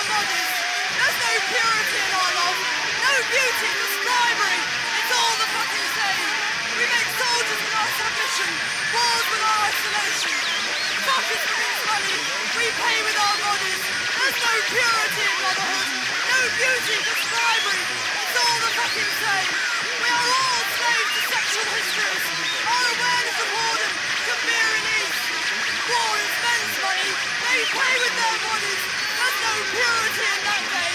our bodies. There's no purity in our love, no beauty, just bribery. It's all the fucking same. We make soldiers with our submission, wars with our isolation. Fuck is against money, we pay with our bodies. There's no purity in motherhood, no beauty, just bribery. It's all the fucking same. We are all slaves to sexual histories. Our awareness of boredom to fear and ease. War is men's money, they pay with their bodies. There's no purity in that day.